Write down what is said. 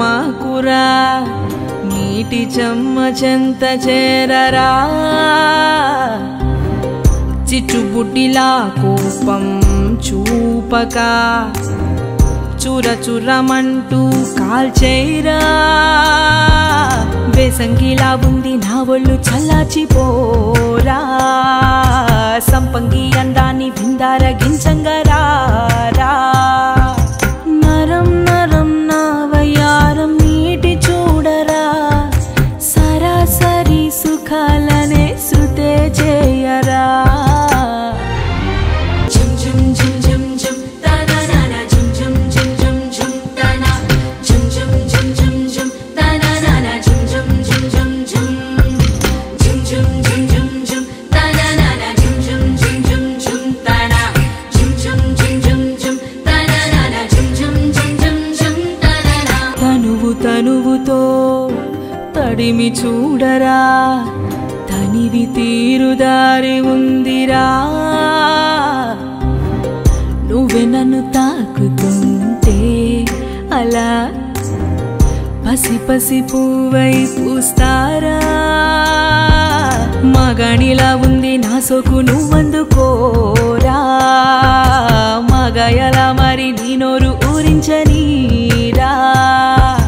మాకురా నీటి చెమ్మచెంత చేరరా చిచ్చుబుడ్డిలా కోపం చూపక చురచురమంటూ కాల్చేరా వేసంగిలా ఉంది నా ఒళ్ళు చల్లాచిపోరా సంపంగి అందాన్ని విందారగించంగా రారా నరం నరం నావయారం నీటి చూడరా సరాసరి సుఖాలనే శృతే చేయరా తడిమి చూడరా తనివి తీరుదారి ఉందిరా నువ్వే నన్ను తాకుతుంటే అలా పసి పసి పువ్వై పూస్తారా మగానిలా ఉంది నా సోకు నువ్వందుకోరా మగాయలా మరి నీ నోరు ఊరించనీరా